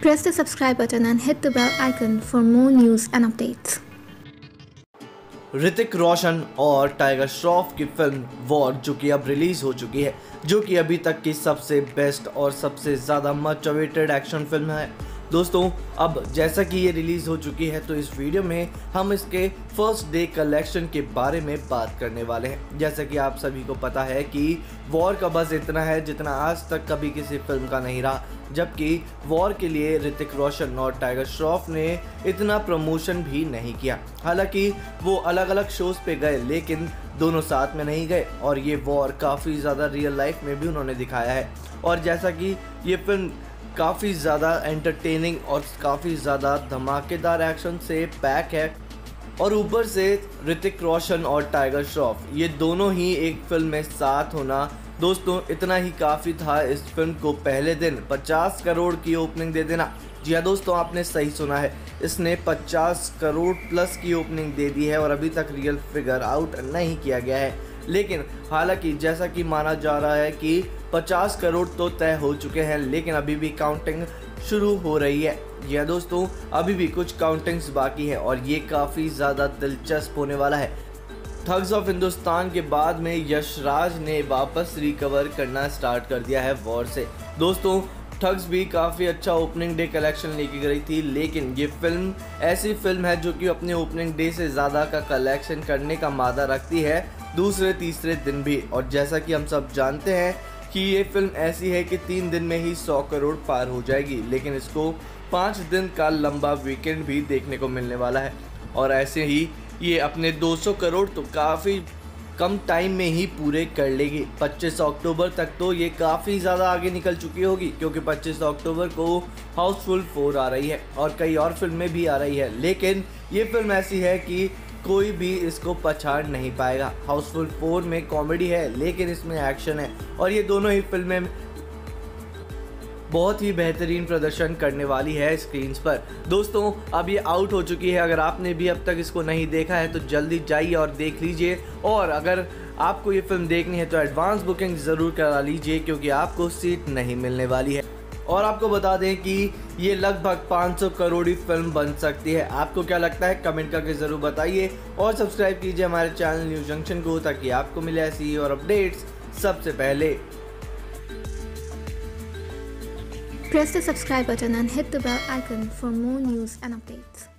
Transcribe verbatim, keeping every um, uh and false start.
Press the subscribe button and hit the bell icon for more news and updates. Hrithik Roshan और tiger Shroff की film war जो कि अब release हो चुकी है, जो कि अभी तक की सबसे बेस्ट और सबसे ज़्यादा मच अवेटेड एक्शन फिल्म है। दोस्तों, अब जैसा कि ये रिलीज़ हो चुकी है तो इस वीडियो में हम इसके फर्स्ट डे कलेक्शन के बारे में बात करने वाले हैं। जैसा कि आप सभी को पता है कि वॉर का बज़ इतना है जितना आज तक कभी किसी फिल्म का नहीं रहा, जबकि वॉर के लिए ऋतिक रोशन और टाइगर श्रॉफ ने इतना प्रमोशन भी नहीं किया। हालांकि वो अलग अलग शोज़ पे गए लेकिन दोनों साथ में नहीं गए और ये वॉर काफ़ी ज़्यादा रियल लाइफ में भी उन्होंने दिखाया है। और जैसा कि ये फिल्म काफ़ी ज़्यादा एंटरटेनिंग और काफ़ी ज़्यादा धमाकेदार एक्शन से पैक है और ऊपर से ऋतिक रोशन और टाइगर श्रॉफ ये दोनों ही एक फिल्म में साथ होना, दोस्तों इतना ही काफ़ी था इस फिल्म को पहले दिन पचास करोड़ की ओपनिंग दे देना। जी हाँ दोस्तों, आपने सही सुना है, इसने पचास करोड़ प्लस की ओपनिंग दे दी है और अभी तक रियल फिगर आउट नहीं किया गया है। लेकिन हालांकि जैसा कि माना जा रहा है कि पचास करोड़ तो तय हो चुके हैं लेकिन अभी भी काउंटिंग शुरू हो रही है। यह दोस्तों अभी भी कुछ काउंटिंग्स बाकी है और ये काफ़ी ज़्यादा दिलचस्प होने वाला है। ठग्स ऑफ हिंदुस्तान के बाद में यशराज ने वापस रिकवर करना स्टार्ट कर दिया है वॉर से। दोस्तों, ठग्स भी काफ़ी अच्छा ओपनिंग डे कलेक्शन लेके गई थी लेकिन ये फिल्म ऐसी फिल्म है जो कि अपने ओपनिंग डे से ज़्यादा का कलेक्शन करने का मादा रखती है दूसरे तीसरे दिन भी। और जैसा कि हम सब जानते हैं कि ये फिल्म ऐसी है कि तीन दिन में ही सौ करोड़ पार हो जाएगी, लेकिन इसको पाँच दिन का लंबा वीकेंड भी देखने को मिलने वाला है और ऐसे ही ये अपने दो सौ करोड़ तो काफ़ी कम टाइम में ही पूरे कर लेगी। पच्चीस अक्टूबर तक तो ये काफ़ी ज़्यादा आगे निकल चुकी होगी क्योंकि पच्चीस अक्टूबर को हाउसफुल फोर आ रही है और कई और फिल्में भी आ रही है, लेकिन ये फिल्म ऐसी है कि कोई भी इसको पछाड़ नहीं पाएगा। हाउसफुल फोर में कॉमेडी है लेकिन इसमें एक्शन है और ये दोनों ही फिल्में बहुत ही बेहतरीन प्रदर्शन करने वाली है स्क्रीन्स पर। दोस्तों, अब ये आउट हो चुकी है, अगर आपने भी अब तक इसको नहीं देखा है तो जल्दी जाइए और देख लीजिए। और अगर आपको ये फिल्म देखनी है तो एडवांस बुकिंग ज़रूर करा लीजिए क्योंकि आपको सीट नहीं मिलने वाली है। और आपको बता दें कि ये लगभग पाँच सौ करोड़ की फिल्म बन सकती है। आपको क्या लगता है कमेंट करके ज़रूर बताइए और सब्सक्राइब कीजिए हमारे चैनल न्यूज़ जंक्शन को ताकि आपको मिले ऐसी और अपडेट्स सबसे पहले। Press the subscribe button and hit the bell icon for more news and updates.